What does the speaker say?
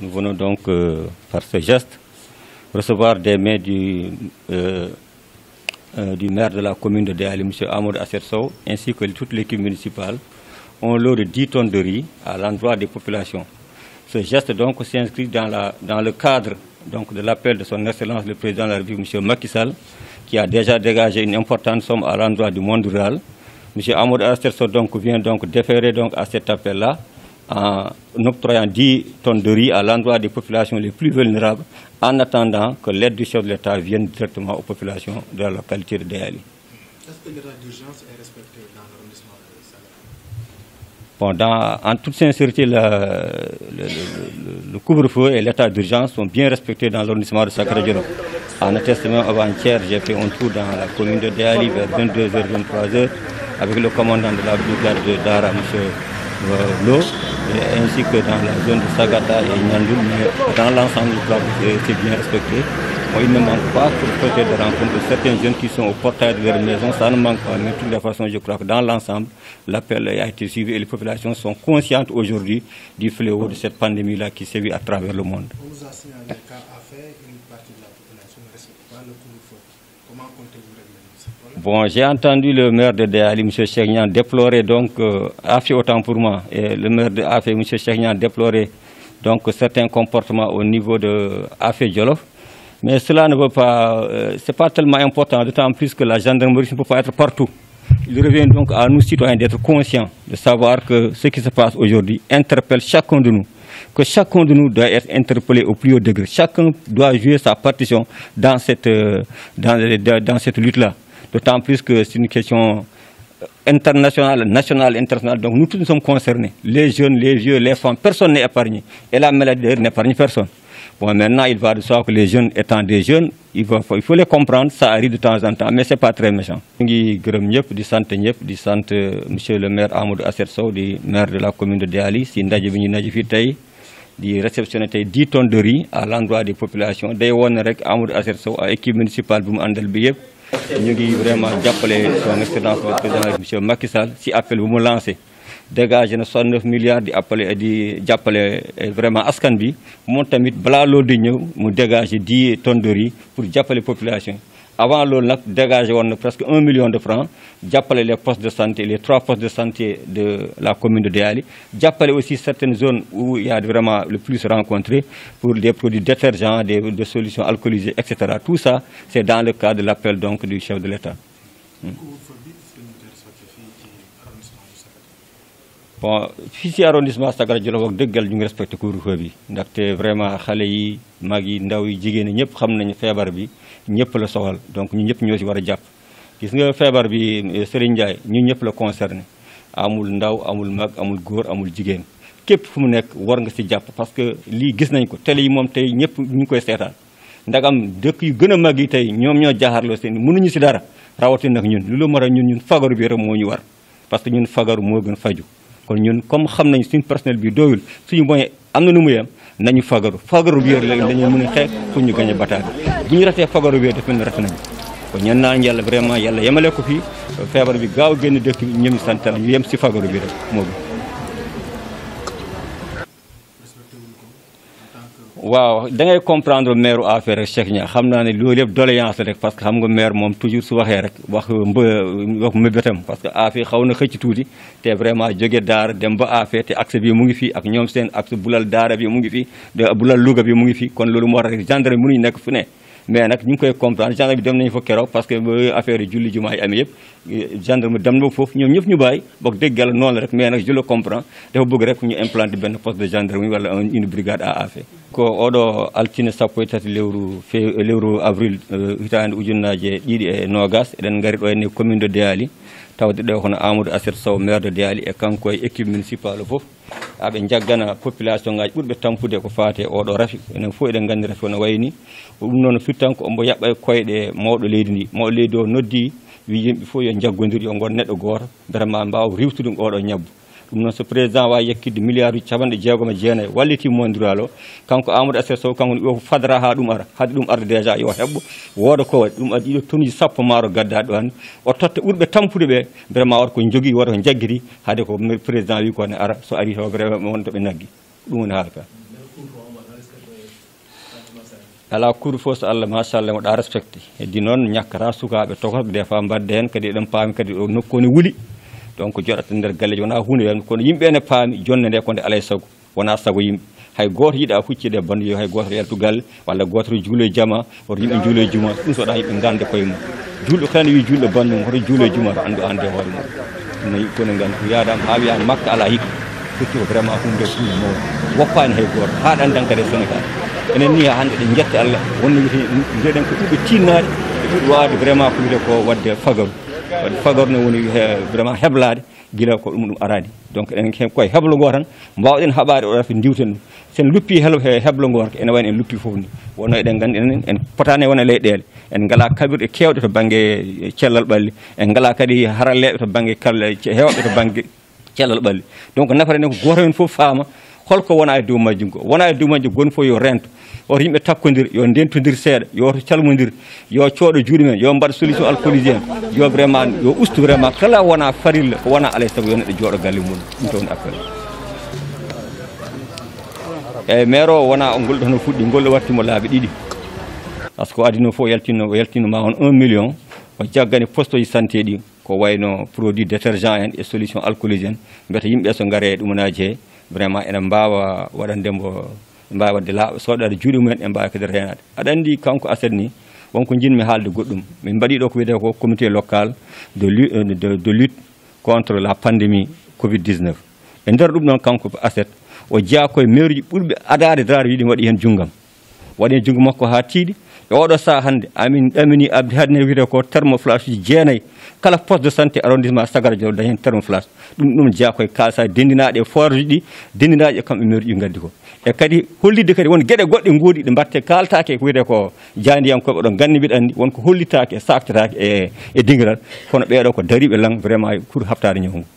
Nous venons donc, par ce geste, recevoir des mains du maire de la commune de Déali, M. Amadou Asser Sow, ainsi que toute l'équipe municipale, un lot de 10 tonnes de riz à l'endroit des populations. Ce geste donc s'inscrit dans le cadre donc, de l'appel de son Excellence le Président de la République, M. Macky Sall, qui a déjà dégagé une importante somme à l'endroit du monde rural. M. Amadou Asser Sow donc, vient donc déférer donc, à cet appel-là, en octroyant 10 tonnes de riz à l'endroit des populations les plus vulnérables, en attendant que l'aide du chef de l'État vienne directement aux populations de la localité de Déali. Est-ce que l'état d'urgence est respecté dans l'arrondissement de Déali ? En toute sincérité, le couvre-feu et l'état d'urgence sont bien respectés dans l'arrondissement de Sacré-Déali. En attestement avant-hier, j'ai fait un tour dans la commune de Déali vers 22h-23h avec le commandant de la brigade de Dara, M. L'eau, ainsi que dans la zone de Sagata et Nyandou, mais dans l'ensemble, c'est bien respecté. Bon, il ne manque pas pour le projet de rencontre de certains jeunes qui sont au portail de leur maison, ça ne manque pas, mais de toute la façon, je crois que dans l'ensemble, l'appel a été suivi et les populations sont conscientes aujourd'hui du fléau de cette pandémie-là qui sévit à travers le monde. On nous a signalé qu'à faire, une partie de la population ne respecte pas le couvre-feu. Comment comptez-vous régler ce problème ? Bon, j'ai entendu le maire de Déali, M. Cheikh Niane, déplorer donc, Afi autant pour moi, et le maire de Afi, M. Cheikh Niane, déplorer donc certains comportements au niveau de Afi Djolof. Mais cela ne veut pas, c'est pas tellement important, d'autant plus que la gendarmerie ne peut pas être partout. Il revient donc à nous citoyens d'être conscients, de savoir que ce qui se passe aujourd'hui interpelle chacun de nous. Que chacun de nous doit être interpellé au plus haut degré. Chacun doit jouer sa partition dans cette lutte-là. D'autant plus que c'est une question internationale, nationale, internationale. Donc nous tous nous sommes concernés. Les jeunes, les vieux, les femmes, personne n'est épargné. Et la maladie n'épargne personne. Bon, maintenant, il va de soi que les jeunes étant des jeunes, il faut les comprendre, ça arrive de temps en temps, mais ce n'est pas très méchant. Monsieur le maire Amadou Asser Sow, du maire de la commune de Déali, si di réceptionné tey 10 tonnes de riz à l'endroit des populations day Wone Rek Amour Asserso ak équipe municipale bu mu àndal bi yëpp ñu ngi vraiment jàppale son excellence le président monsieur Macky Sall si appel bu mu lancé dégagé na 69 milliards di appelé di jàppale vraiment askan bi moom tamit balaa loolu di ñëw mu dégagé 10 tonnes de riz pour jàppale population. Avant l'on a dégagé presque 1 million de francs, j'appelais les postes de santé, les 3 postes de santé de la commune de Déali. J'appelais aussi certaines zones où il y a vraiment le plus rencontré pour des produits détergents, des solutions alcoolisées, etc. Tout ça, c'est dans le cadre de l'appel donc du chef de l'État. Bon, fii arrondissement Sacré Djolof ak dëggal ñu ngi respecté couvre-feu bi ndaxte vraiment xale yi mag yi ndaw yi jigéen ñi ñëpp xam nañu feebar bi ñëpp la soxal donc ñu ñëpp ñoo ci war a jàpp gis nga feebar bi Serigne Ndiaye ñu ñëpp la concerné amul ndaw amul mag amul góor amul jigéen képp fu mu nekk war nga ci jàpp parce que lii gis nañ ko télé yi moom tey ñëpp ñu ngi koy seetaan ndagam dëkk yu gën a mag yi tey ñoom ñoo jaaxaarloo seen mënuñu ci dara rawatina nag ñun lu la mara ñun fagaru bi rek moo ñu war parce que ñun fagaru moo gën faju kon ñun comme xam nañu suñu personnel bi doyul suñu moyen am na nu mu yem nañu fagaru bi léegi dañu mën a xeex pour ñu gañ a bataay bu ñu ratee fagaru bi def nañu rafet nañu kon ñaan naa yàlla vraiment yàlla yemale ko fii feebar bi gaaw génn dëkk bi ñëm sant ñu yem si fagaru bi rek moom. waaw da ngay comprendre maire affaire rek Cheikh Niane xam naa ne loolu yëpp doléance rek parce que xam nga maire moom toujours su waxee rek wax mbébétam parce que affaire xaw na xëcc tuuti te vraiment jóge daara dem ba affaire te accès bi mu ngi fii ak ñoom seen accès bulal daara bi mu ngi fii bulal Louga bi mu ngi fii kon loolu moo tax rek gendarme mënuñu nekk fu ne mais nag ñu ngi koy comprendre gendarme bi dem nañu fa keroog parce que ba affaire yi julli jumaa yi amee yëpp gendarme dem na foofu ñoom ñëpp ñu bàyyi boog dégg yàlla noonu la rek mais nag je le comprends dafa bëgg rek ñu implanter benn poste de gendarmerie wala une brigade à affaire ko oɗo altine sappo e tati lewru avril hitande ujunnaje ɗiɗi e nogas eɗen gari ɗo henni commune de Déali tawde ɗo kono Amadou Asser Sow maire de Déali e kanko e équipe municipal o fof aɓe jaggana population ngaji ɓurɓe tampude ko faate oɗo rafi enen fof eɗen gandi rafi ono wayni ɗum noon firtanko ombo yaɓɓa e koyɗe mawɗo leydi ndi mawɗo leydi o noddi wi yimɓe fof yo jaggodiri yo gon neɗɗo goto vraiment mbawa riwtude oɗo ñabbu ɗum noon so président wawi yekkidde milliard uji 69 walliti mondiral o kanko Amadou Asser Sow kanko o fadara ha ɗum ara haade ɗum arde déjà yo heɓɓo wooda ko waɗi ɗum addi ɗo tonnes ji 10 maaro gaddaɗo han o totta ɓurɓe tampude ɓe vraiment wata ko jogui wata ko jaggiri haade ko président wi ko ne ara so ari to vraiment wonto ɓe naggi ɗum woni haala ka ala kuru fos Allah mashallah mo da respecté e di non nyakara sukabe tokobe defa badde hen kadi dum paami kadi do nokkoni wuli donc jodata nder galle wona hunde yam kono yimbe ne paami jonne de konde alay sago wona sago yimbe hay goto yida huccide bande yo hay goto yaltu galle walla goto juule jama o yimbe juule juma dum so da yimbe gande koy mum juuldo kan wi juuldo bande mo hoto juule juma to andu ande hoore mum no kono gantu yaadam haawi an makka ala hik futti vraiment hunde dum mo woppani hay goto ha dan dan kadi Sénégal enen ni hande de jetti Allah wonni ngeden ko tubi tinnade tubi waade vraiment ko wiide ko wadde fagaru wadde fagaru ne woni vraiment heblade gila ko dum aradi donc enen ken koy heblo go tan mbawden habaade o rafi ndiwten sen luppi helo heblo go tan ene wayne en luppi fofni wono eden gandi enen en potane wona leydele en gala kabirde kewde to bangge cellal balli en gala kadi haralebe to bangge kalle hewbe to bangge cellal balli donc nafare ne ko goto en fof faama holko wona e dow majjum go wona e dow majjum gon fo yo rento o yimɓe takkodir yo dentodir seeɗa yo calmodir yo cooɗo juuɗe men yo mbaɗa solution alcoolisien yo vraiment yo ustu vraiment kala wona farilla ko wona alay sago yo neɗɗo jooɗo galle mum ɗum to woni appel eyyi maire o wona ngolɗo hono fuɗɗi ngolɗo wattimo laabi ɗiɗi par ce que adino fof yaltinoma on 1 million o jaggani poste ji santé ɗi ko wayno produit détergent en e solution alcoolisien mbiyata yimɓe so gaare ɗumunaji he vraiment ene mbawa waɗandemo mbawa de la soodade juuɗe mumen e mbawa kadi reenade aɗa andi kanko Asser ni wonko jinmi haalde goɗɗum min mbaɗi ɗo ko wiyete ko comité local de lutte contre la pandémie covid-19 e nder ɗum noon kanko Asser o jeeya koye maire ji ɓurɓe adade daraade wiɗi waɗi hen junggam waɗi hen junggo makko ha tiiɗi e oɗo saha hannde amin ɗamini abdi haade ne wiyete ko thermoflash ji 9 kala poste de santé arrondissement Sacré-Déali dañ hen thermoflash ɗum jeeya koye kaalisa dendinaaɗe e forage ɗi dendinaaɗe e kamɓe maire ji gaddi ko e kadi hollidde kadi won gueɗe goɗɗe goodi ɗe mbatte kaltaake ko wiyete ko jaandiyamkoɓe ɗon ganni mbiɗa anndi wonko hollitaake e saktataake e dingiral kono ɓeeɗo ko dariɓe lang vraiment pour haftade ñawngu